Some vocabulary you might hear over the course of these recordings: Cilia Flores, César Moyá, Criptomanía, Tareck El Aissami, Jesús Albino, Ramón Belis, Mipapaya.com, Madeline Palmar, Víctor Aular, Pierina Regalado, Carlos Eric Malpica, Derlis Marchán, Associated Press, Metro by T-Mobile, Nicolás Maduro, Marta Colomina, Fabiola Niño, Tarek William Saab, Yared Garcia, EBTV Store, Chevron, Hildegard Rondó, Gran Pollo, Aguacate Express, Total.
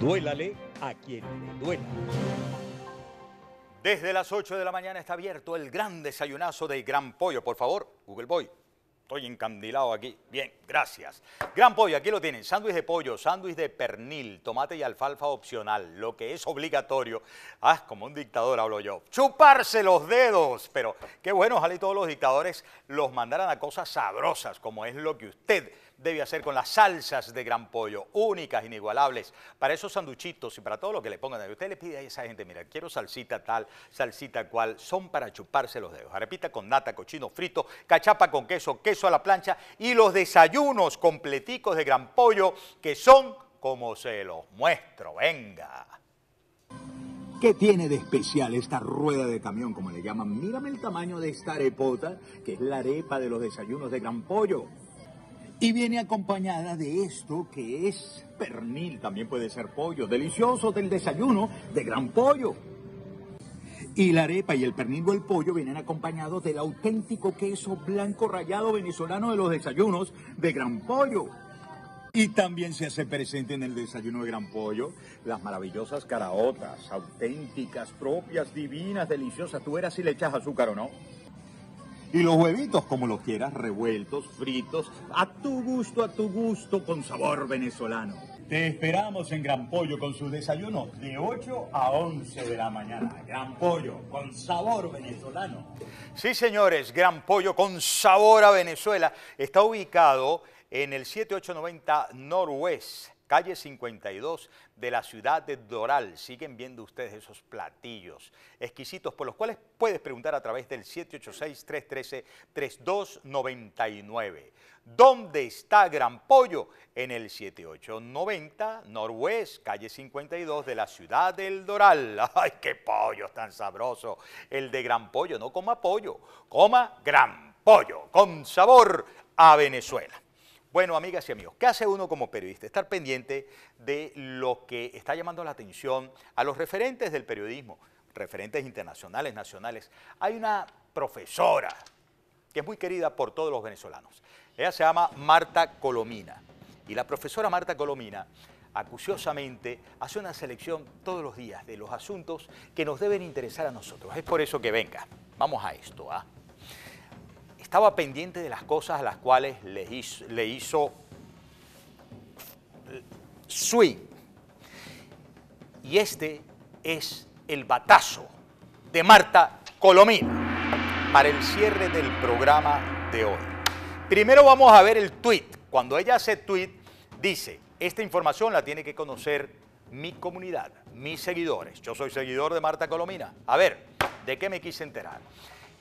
Duélale a quien le duela. Desde las 8 de la mañana está abierto el gran desayunazo de Gran Pollo. Por favor, Google Boy. Estoy encandilado aquí. Bien, gracias. Gran Pollo, aquí lo tienen. Sándwich de pollo, sándwich de pernil, tomate y alfalfa opcional. Lo que es obligatorio. Ah, como un dictador hablo yo. ¡Chuparse los dedos! Pero qué bueno, ojalá y todos los dictadores los mandaran a cosas sabrosas, como es lo que usted debe hacer con las salsas de Gran Pollo, únicas, inigualables, para esos sanduchitos y para todo lo que le pongan. Usted le pide a esa gente, mira, quiero salsita tal, salsita cual, son para chuparse los dedos. Arepita con nata, cochino frito, cachapa con queso, queso a la plancha y los desayunos completicos de Gran Pollo que son como se los muestro. Venga. ¿Qué tiene de especial esta rueda de camión, como le llaman? Mírame el tamaño de esta arepota, que es la arepa de los desayunos de Gran Pollo. Y viene acompañada de esto que es pernil, también puede ser pollo, delicioso del desayuno de Gran Pollo. Y la arepa y el pernil o el pollo vienen acompañados del auténtico queso blanco rallado venezolano de los desayunos de Gran Pollo. Y también se hace presente en el desayuno de Gran Pollo las maravillosas caraotas, auténticas, propias, divinas, deliciosas. Tú verás si le echas azúcar o no. Y los huevitos, como los quieras, revueltos, fritos, a tu gusto, con sabor venezolano. Te esperamos en Gran Pollo con su desayuno de 8 a 11 de la mañana. Gran Pollo con sabor venezolano. Sí, señores, Gran Pollo con sabor a Venezuela. Está ubicado en el 7890 Norwest, calle 52 de la ciudad de Doral. Siguen viendo ustedes esos platillos exquisitos por los cuales puedes preguntar a través del 786-313-3299. ¿Dónde está Gran Pollo? En el 7890 Norwest, calle 52 de la ciudad del Doral. ¡Ay, qué pollo tan sabroso! El de Gran Pollo. No coma pollo, coma Gran Pollo, con sabor a Venezuela. Bueno, amigas y amigos, ¿qué hace uno como periodista? Estar pendiente de lo que está llamando la atención a los referentes del periodismo, referentes internacionales, nacionales. Hay una profesora que es muy querida por todos los venezolanos. Ella se llama Marta Colomina. Y la profesora Marta Colomina, acuciosamente, hace una selección todos los días de los asuntos que nos deben interesar a nosotros. Es por eso que venga, vamos a esto, ¿ah? Estaba pendiente de las cosas a las cuales le hizo swing. Y este es el batazo de Marta Colomina para el cierre del programa de hoy. Primero vamos a ver el tweet. Cuando ella hace tweet, dice, esta información la tiene que conocer mi comunidad, mis seguidores. Yo soy seguidor de Marta Colomina. A ver, ¿de qué me quise enterar?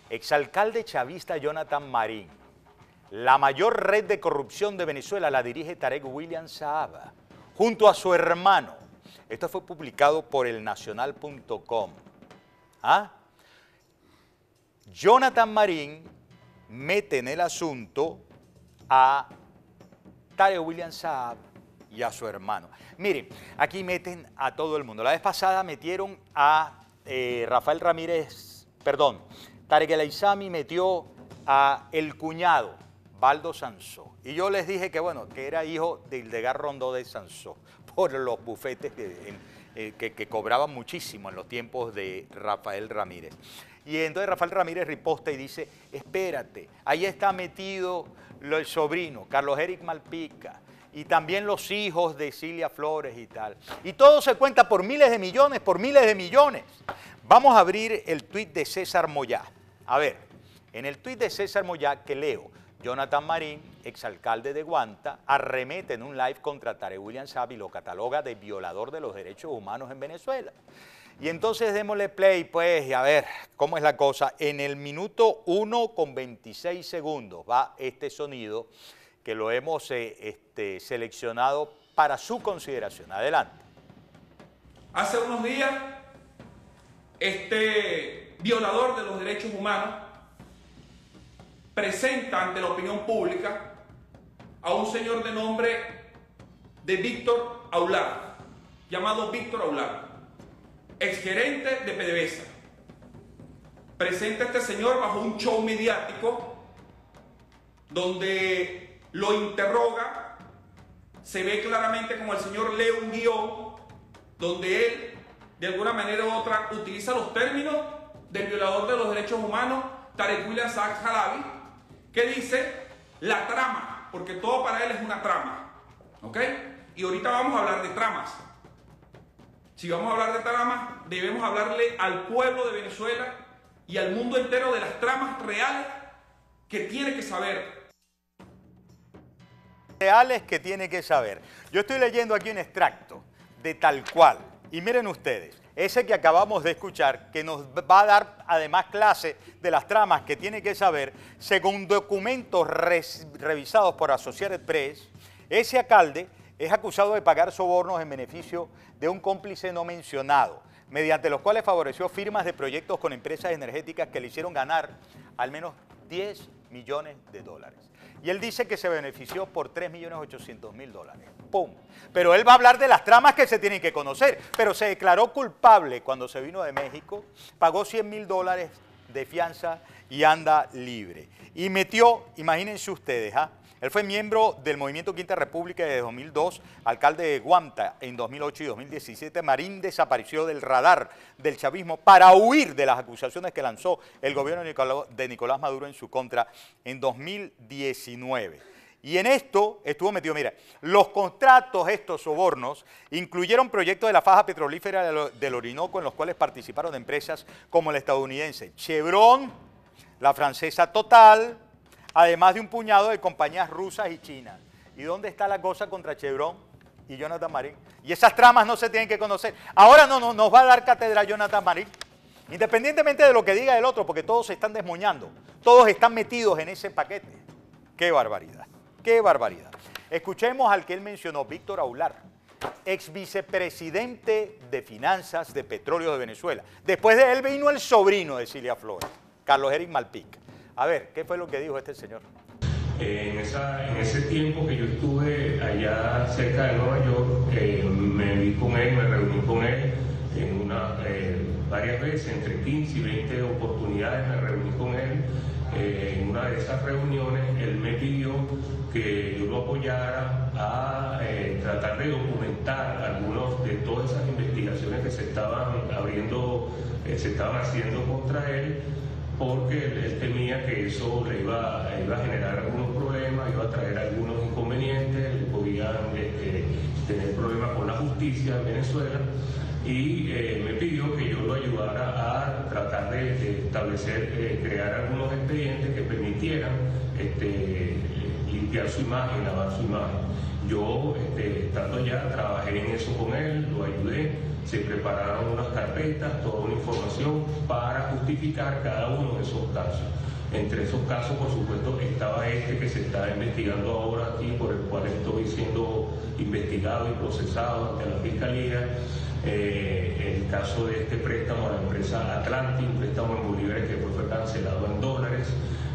Exalcalde chavista Jonathan Marín. La mayor red de corrupción de Venezuela la dirige Tarek William Saab, junto a su hermano. Esto fue publicado por elnacional.com. ¿Ah? Jonathan Marín mete en el asunto a Tarek William Saab y a su hermano. Miren, aquí meten a todo el mundo. La vez pasada metieron a Rafael Ramírez, perdón, Tareck El Aissami metió a el cuñado, Baldo Sanzó. Y yo les dije que, bueno, que era hijo de Hildegard Rondó de Sanzó, por los bufetes que cobraban muchísimo en los tiempos de Rafael Ramírez. Y entonces Rafael Ramírez riposta y dice, espérate, ahí está metido el sobrino, Carlos Eric Malpica, y también los hijos de Cilia Flores y tal. Y todo se cuenta por miles de millones, por miles de millones. Vamos a abrir el tuit de César Moyá. A ver, en el tuit de César Moyá que leo, Jonathan Marín, exalcalde de Guanta, arremete en un live contra Tarek William Saab y lo cataloga de violador de los derechos humanos en Venezuela. Y entonces démosle play, pues, y a ver cómo es la cosa. En el minuto 1:26 segundos va este sonido que lo hemos seleccionado para su consideración. Adelante. Hace unos días, este violador de los derechos humanos presenta ante la opinión pública a un señor de nombre de Víctor Aular, llamado Víctor Aular, exgerente de PDVSA. Presenta a este señor bajo un show mediático donde lo interroga, se ve claramente como el señor lee un guión donde él, de alguna manera u otra, utiliza los términos del violador de los derechos humanos, Tarek William Saab Halabi, que dice la trama, porque todo para él es una trama, ¿ok? Y ahorita vamos a hablar de tramas. Si vamos a hablar de tramas, debemos hablarle al pueblo de Venezuela y al mundo entero de las tramas reales que tiene que saber. Reales que tiene que saber. Yo estoy leyendo aquí un extracto de Tal Cual. Y miren ustedes, ese que acabamos de escuchar, que nos va a dar además clase de las tramas que tiene que saber, según documentos revisados por Associated Press, ese alcalde es acusado de pagar sobornos en beneficio de un cómplice no mencionado, mediante los cuales favoreció firmas de proyectos con empresas energéticas que le hicieron ganar al menos $10 millones. Y él dice que se benefició por $3.800.000. ¡Pum! Pero él va a hablar de las tramas que se tienen que conocer. Pero se declaró culpable cuando se vino de México, pagó $100.000 de fianza y anda libre. Y metió, imagínense ustedes, ¿ah? Él fue miembro del Movimiento Quinta República desde 2002, alcalde de Guamta en 2008 y 2017. Marín desapareció del radar del chavismo para huir de las acusaciones que lanzó el gobierno de Nicolás Maduro en su contra en 2019. Y en esto estuvo metido, mira, los contratos, estos sobornos, incluyeron proyectos de la faja petrolífera del Orinoco en los cuales participaron empresas como la estadounidense Chevron, la francesa Total, además de un puñado de compañías rusas y chinas. ¿Y dónde está la cosa contra Chevron y Jonathan Marín? Y esas tramas no se tienen que conocer. Ahora no, nos va a dar cátedra Jonathan Marín, independientemente de lo que diga el otro, porque todos se están desmoñando, todos están metidos en ese paquete. ¡Qué barbaridad! ¡Qué barbaridad! Escuchemos al que él mencionó, Víctor Aular, ex vicepresidente de Finanzas de Petróleo de Venezuela. Después de él vino el sobrino de Cilia Flores, Carlos Eric Malpica. A ver, ¿qué fue lo que dijo este señor? En ese tiempo que yo estuve allá cerca de Nueva York, me vi con él, me reuní con él en varias veces, entre 15 y 20 oportunidades me reuní con él. En una de esas reuniones él me pidió que yo lo apoyara a tratar de documentar algunos de todas esas investigaciones que se estaban haciendo contra él, porque él temía que eso le iba a generar algunos problemas, iba a traer algunos inconvenientes, le podían tener problemas con la justicia en Venezuela, y me pidió que yo lo ayudara a tratar de establecer, crear algunos expedientes que permitieran limpiar su imagen, lavar su imagen. Yo, estando allá, trabajé en eso con él, lo ayudé, se prepararon unas carpetas, toda una información para justificar cada uno de esos casos. Entre esos casos, por supuesto, estaba este que se está investigando ahora aquí, por el cual estoy siendo investigado y procesado ante la Fiscalía. El caso de este préstamo a la empresa Atlantic, un préstamo en bolívares que fue cancelado en dólares.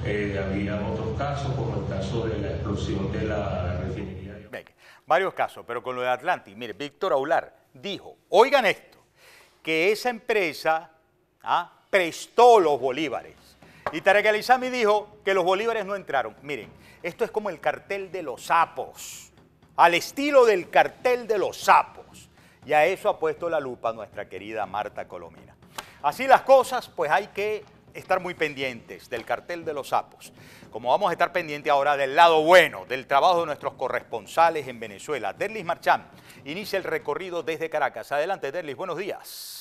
Había otros casos, como el caso de la explosión de la refinería. Varios casos, pero con lo de Atlantic, mire, Víctor Aular dijo, oigan esto, que esa empresa prestó los bolívares. Y Tareck El Aissami dijo que los bolívares no entraron. Miren, esto es como el cartel de los sapos, al estilo del cartel de los sapos. Y a eso ha puesto la lupa nuestra querida Marta Colomina. Así las cosas, pues hay que estar muy pendientes del cartel de los sapos, como vamos a estar pendientes ahora del lado bueno, del trabajo de nuestros corresponsales en Venezuela. Derlis Marchán inicia el recorrido desde Caracas. Adelante, Derlis, buenos días.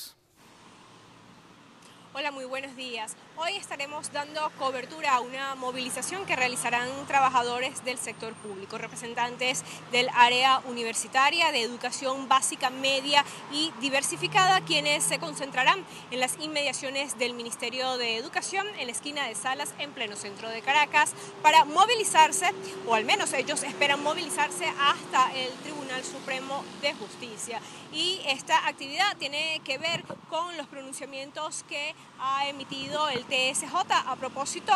Hola, muy buenos días. Hoy estaremos dando cobertura a una movilización que realizarán trabajadores del sector público, representantes del área universitaria de educación básica, media y diversificada, quienes se concentrarán en las inmediaciones del Ministerio de Educación, en la esquina de Salas, en pleno centro de Caracas, para movilizarse, o al menos ellos esperan movilizarse, hasta el Tribunal Supremo de Justicia. Y esta actividad tiene que ver con los pronunciamientos que ha emitido el TSJ a propósito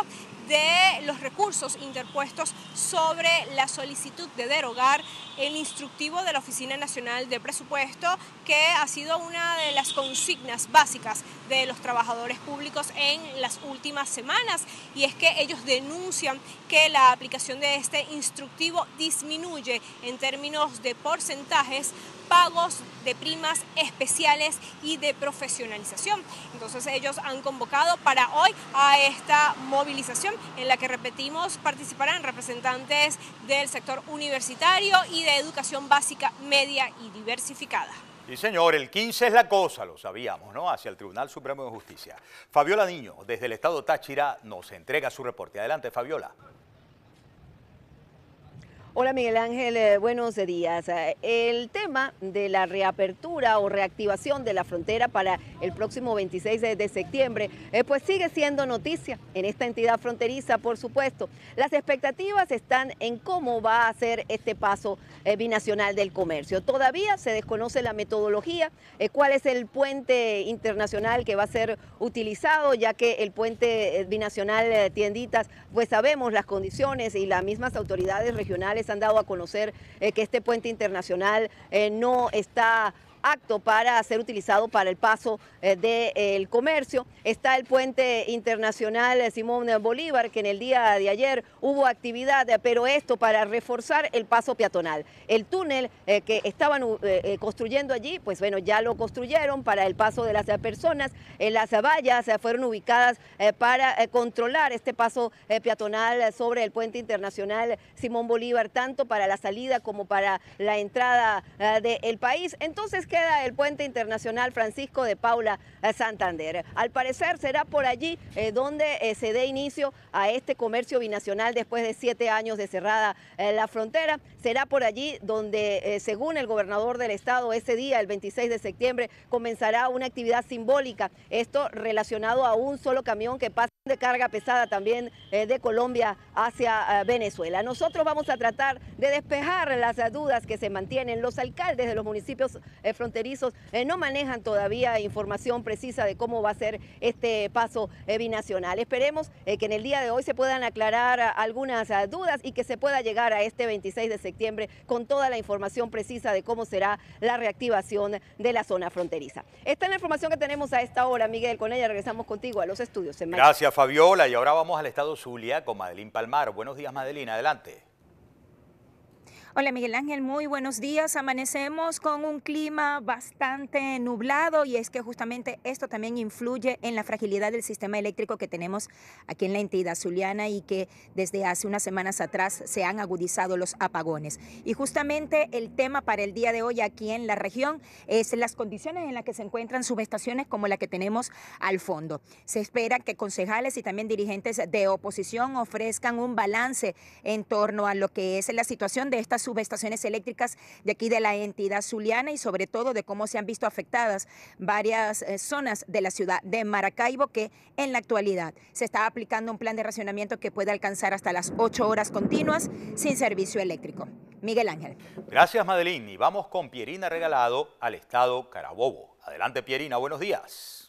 de los recursos interpuestos sobre la solicitud de derogar el instructivo de la Oficina Nacional de Presupuesto, que ha sido una de las consignas básicas de los trabajadores públicos en las últimas semanas, y es que ellos denuncian que la aplicación de este instructivo disminuye en términos de porcentajes pagos de primas especiales y de profesionalización. Entonces ellos han convocado para hoy a esta movilización en la que, repetimos, participarán representantes del sector universitario y de educación básica, media y diversificada. Y señor, el 15 es la cosa, lo sabíamos, ¿no? Hacia el Tribunal Supremo de Justicia. Fabiola Niño, desde el estado Táchira, nos entrega su reporte. Adelante, Fabiola. Hola Miguel Ángel, buenos días. El tema de la reapertura o reactivación de la frontera para el próximo 26 de septiembre, pues sigue siendo noticia en esta entidad fronteriza, por supuesto. Las expectativas están en cómo va a ser este paso binacional del comercio. Todavía se desconoce la metodología, cuál es el puente internacional que va a ser utilizado, ya que el puente binacional de Tienditas, pues sabemos las condiciones y las mismas autoridades regionales han dado a conocer que este puente internacional no está apto para ser utilizado para el paso del comercio. Está el puente internacional Simón Bolívar, que en el día de ayer hubo actividad, pero esto para reforzar el paso peatonal. El túnel que estaban construyendo allí, pues bueno, ya lo construyeron para el paso de las personas. Las vallas fueron ubicadas para controlar este paso peatonal sobre el puente internacional Simón Bolívar, tanto para la salida como para la entrada del país. Entonces, queda el puente internacional Francisco de Paula Santander. Al parecer será por allí donde se dé inicio a este comercio binacional después de 7 años de cerrada la frontera. Será por allí donde, según el gobernador del estado, ese día, el 26 de septiembre, comenzará una actividad simbólica. Esto relacionado a un solo camión que pasa de carga pesada también de Colombia hacia Venezuela. Nosotros vamos a tratar de despejar las dudas que se mantienen. Los alcaldes de los municipios fronterizos no manejan todavía información precisa de cómo va a ser este paso binacional. Esperemos que en el día de hoy se puedan aclarar algunas dudas y que se pueda llegar a este 26 de septiembre con toda la información precisa de cómo será la reactivación de la zona fronteriza. Esta es la información que tenemos a esta hora, Miguel. Con ella regresamos contigo a los estudios. Gracias, Fabiola. Y ahora vamos al estado Zulia con Madeline Palmar. Buenos días, Madeline. Adelante. Hola Miguel Ángel, muy buenos días. Amanecemos con un clima bastante nublado, y es que justamente esto también influye en la fragilidad del sistema eléctrico que tenemos aquí en la entidad zuliana, y que desde hace unas semanas atrás se han agudizado los apagones. Y justamente el tema para el día de hoy aquí en la región es las condiciones en las que se encuentran subestaciones como la que tenemos al fondo. Se espera que concejales y también dirigentes de oposición ofrezcan un balance en torno a lo que es la situación de estas subestaciones eléctricas de aquí de la entidad zuliana, y sobre todo de cómo se han visto afectadas varias zonas de la ciudad de Maracaibo, que en la actualidad se está aplicando un plan de racionamiento que puede alcanzar hasta las 8 horas continuas sin servicio eléctrico. Miguel Ángel. Gracias, Madeline. Y vamos con Pierina Regalado al estado Carabobo. Adelante, Pierina. Buenos días.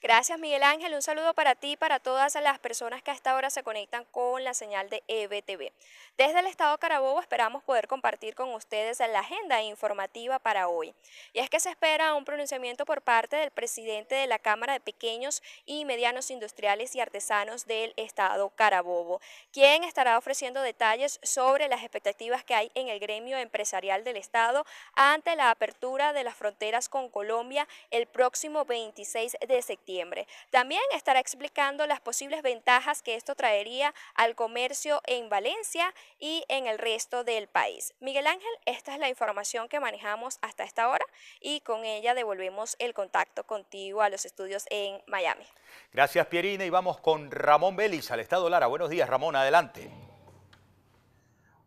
Gracias Miguel Ángel, un saludo para ti y para todas las personas que a esta hora se conectan con la señal de EBTV. Desde el estado Carabobo esperamos poder compartir con ustedes la agenda informativa para hoy. Y es que se espera un pronunciamiento por parte del presidente de la Cámara de Pequeños y Medianos Industriales y Artesanos del estado Carabobo, quien estará ofreciendo detalles sobre las expectativas que hay en el gremio empresarial del estado ante la apertura de las fronteras con Colombia el próximo 26 de septiembre. También estará explicando las posibles ventajas que esto traería al comercio en Valencia y en el resto del país. Miguel Ángel, esta es la información que manejamos hasta esta hora, y con ella devolvemos el contacto contigo a los estudios en Miami. Gracias, Pierina. Y vamos con Ramón Belis al estado Lara. Buenos días, Ramón. Adelante.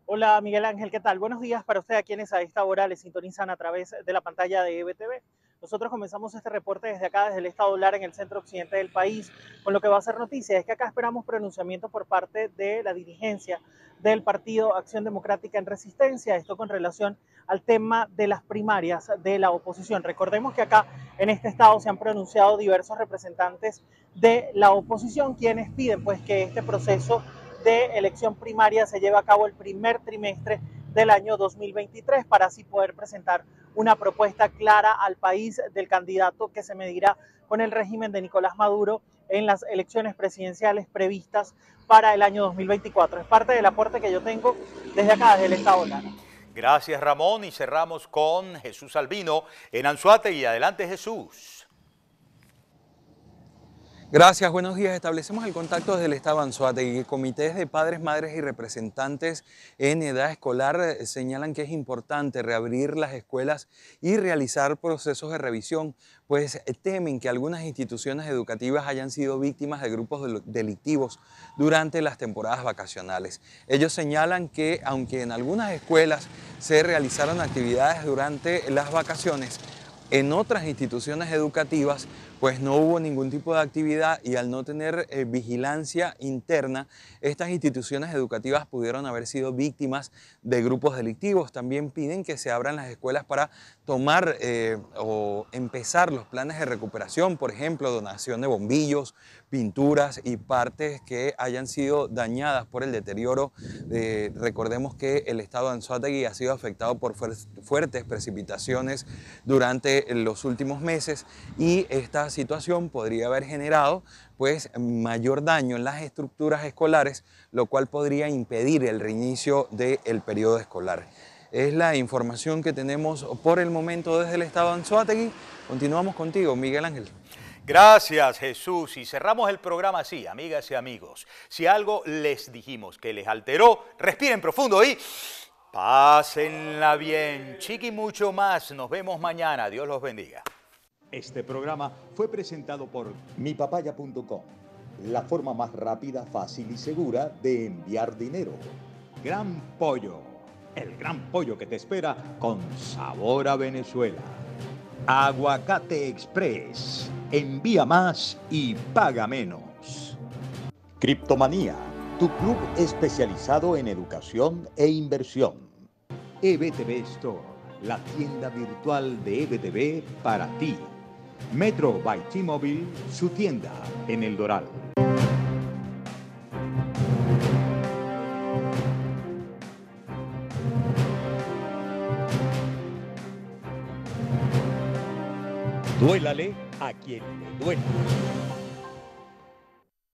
Hola, Miguel Ángel. ¿Qué tal? Buenos días para usted, a quienes a esta hora le sintonizan a través de la pantalla de EBTV. Nosotros comenzamos este reporte desde acá, desde el estado Aular, en el centro occidente del país, con lo que va a ser noticia. Es que acá esperamos pronunciamiento por parte de la dirigencia del partido Acción Democrática en Resistencia, esto con relación al tema de las primarias de la oposición. Recordemos que acá en este estado se han pronunciado diversos representantes de la oposición, quienes piden pues que este proceso de elección primaria se lleve a cabo el primer trimestre del año 2023 para así poder presentar una propuesta clara al país del candidato que se medirá con el régimen de Nicolás Maduro en las elecciones presidenciales previstas para el año 2024. Es parte del aporte que yo tengo desde acá, desde el estado Aular. Gracias, Ramón, y cerramos con Jesús Albino en Anzoátegui. Adelante, Jesús. Gracias, buenos días. Establecemos el contacto desde el estado Anzoátegui. Comités de padres, madres y representantes en edad escolar señalan que es importante reabrir las escuelas y realizar procesos de revisión, pues temen que algunas instituciones educativas hayan sido víctimas de grupos delictivos durante las temporadas vacacionales. Ellos señalan que, aunque en algunas escuelas se realizaron actividades durante las vacaciones, en otras instituciones educativas pues no hubo ningún tipo de actividad, y al no tener vigilancia interna, estas instituciones educativas pudieron haber sido víctimas de grupos delictivos. También piden que se abran las escuelas para tomar o empezar los planes de recuperación, por ejemplo, donación de bombillos, pinturas y partes que hayan sido dañadas por el deterioro. Recordemos que el estado de Anzoátegui ha sido afectado por fuertes precipitaciones durante los últimos meses, y estas situación podría haber generado pues mayor daño en las estructuras escolares, lo cual podría impedir el reinicio del periodo escolar. Es la información que tenemos por el momento desde el estado de Anzoátegui. Continuamos contigo, Miguel Ángel. Gracias, Jesús, y cerramos el programa así, amigas y amigos. Si algo les dijimos que les alteró, respiren profundo y pásenla bien. Chiqui, mucho más. Nos vemos mañana. Dios los bendiga. Este programa fue presentado por Mipapaya.com, la forma más rápida, fácil y segura de enviar dinero. Gran Pollo, el gran pollo que te espera con sabor a Venezuela. Aguacate Express, envía más y paga menos. Criptomanía, tu club especializado en educación e inversión. EBTV Store, la tienda virtual de EBTV para ti. Metro by T-Mobile, su tienda en El Dorado. Duélale a quien le duele.